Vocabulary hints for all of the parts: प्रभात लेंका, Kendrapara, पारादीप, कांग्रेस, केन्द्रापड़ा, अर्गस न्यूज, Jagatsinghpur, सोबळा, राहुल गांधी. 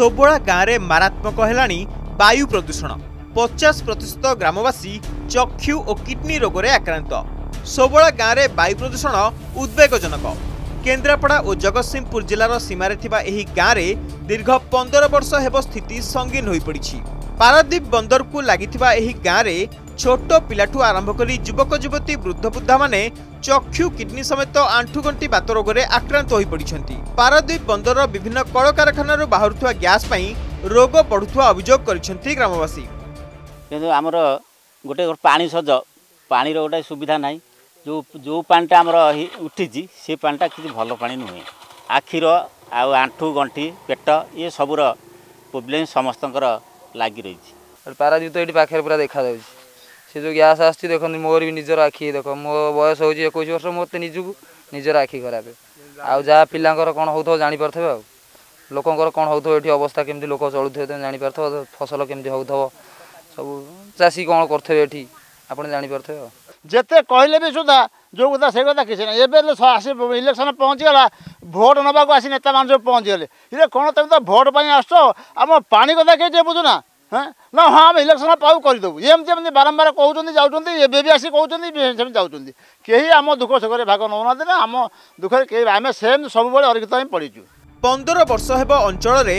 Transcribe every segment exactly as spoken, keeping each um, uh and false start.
सोबळा गाँव में मारात्मक हेलाणी वायु प्रदूषण। पचास प्रतिशत ग्रामवासी चक्षु और किडनी रोग में आक्रांत। सोबळा गाँव में वायु प्रदूषण उद्वेगजनक। केन्द्रापड़ा और जगतसिंहपुर जिलार सीमार गाँव में दीर्घ पंदर वर्ष हेब स्थित संगीन हो पड़ी। पारादीप बंदर को लगी गाँव में छोट पिलाठू आरंभ करी युवक युवती वृद्ध बुद्धा माने चक्षु किडनी समेत आंठुगंटी बात रोग में आक्रांत हो पड़ती। पारादीप बंदर विभिन्न कलकारखाना बाहर गैस रोग बढ़ुवा अभियोग कर ग्रामवासी। आमर गोटे पानी सज पानी गोटे सुविधा ना जो जो पानीटा आमर उठी से पानीटा किसी भल पा नुहे। आखिर आंठु गंठी पेट ये सबूर प्रोब्लेम समस्त लग रही। पारादीप तो ये पाखे पूरा देखा जाए से जो गैस आस देख मोर भी निजर आखि देख मो बयस हो एक वर्ष मत निजक निजर आखि खराब आउ जहाँ पिलांर कौन हो जापर आउ लोकर कौन हो अवस्था केमती लोक चलुवे तुम जापर फसल केमती हो सब चाषी कौन करते जापर जिते कहले भी सुधा जो कथा से कथा किसी ना एवं आस इलेक्शन पहुँचीगला भोट ना आसी नेता मान सब पहुँचीगले ये कौन तुम तो भोट पर आस आम पा कथा किए बुझुना हाँ ना हाँ आम इलेक्शन पाऊ करदेबू एमती बारंबार कहते जाऊँगी आसी कहते जाऊँगी कहीं आम दुख सुखर भाग नौना ना आम दुखे आम सेम सब अर्घित पड़ीचु। पंदर वर्ष हेब अंचल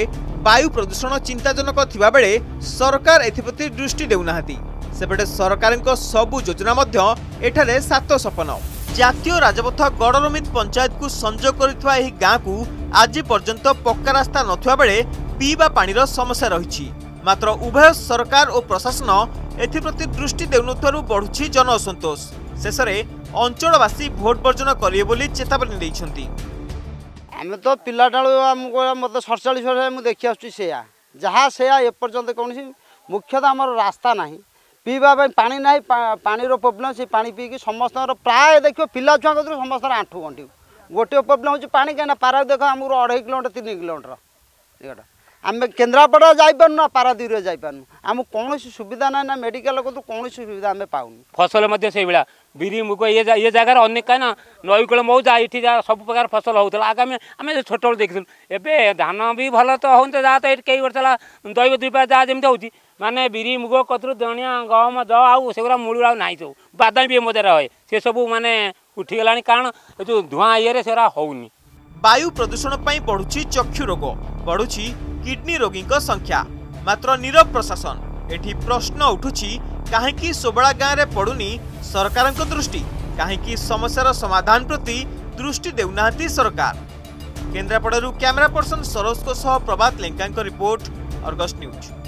वायु प्रदूषण चिंताजनक थिबा बेले सरकार एथिप्रति दृष्टि देउनाहाती। सेपटे सरकार सबु योजना मध्य एठारे सात सपन। जातीय राजपथ गड़रमित पंचायत को संजोग करितवा एही गाँ को आज पर्यंत पक्का रास्ता नथिबा बेले पीवा पानीर समस्या रही। मात्र उभय सरकार और प्रशासन एथिप्रति दृष्टि देउनथारु बढ़ुछि जन असंतोष। शेषे अंचलवासी भोट बर्जन करिए बोली चेतावनी दैछन्ती। आम तो पिलाटा मतलब सड़चाश वर्ष मुझे देखी आसा जहाँ से एपर्यंत कौन मुख्यतः आम रास्ता ना पीवाई पा ना पानी प्रोब्लेम से पा पी समस्त प्राय देखो पिला छुआ कदर समस्त आंठू गंटी गोटे प्रोब्लेम हो पा कहीं पारा देख आम अढ़ाई किलोमीटर तीन किलोमीटर आम केन्द्रापड़ा जापरूना पारादीप जापरू आम कौन सुविधा ना ना मेडिकल कौन तो सुविधा आम पाऊन फसल से बिरी मुग ये जा, ये जगार अनेक कहीं ना नई कूल मऊ जा सब प्रकार फसल होता आगामी आम छोट देखु एवं धान भी भल तो हूँ जहाँ तो ये कई वर्ष है दैव दुपा जहाँ जमी हो माने बिरी मुग कतरू दनिया गहम ज आउ से मूल आउ ना सब बादाम भी मजार है से सब मानने उठीगला कारण जो धूआं ये से होनी। वायु प्रदूषण बढ़ु चक्षु रोग बढ़ु किडनी रोगी संख्या। मात्र नीरव प्रशासन एठी प्रश्न उठुछि काहेकि सोबळा गाँव में पड़ुनी सरकार दृष्टि, काहेकि समस्यार समाधान प्रति दृष्टि देउनाहांती सरकार। केन्द्रापड़ारू कैमरा पर्सन सरोज को सह प्रभात लेंका report अर्गस न्यूज।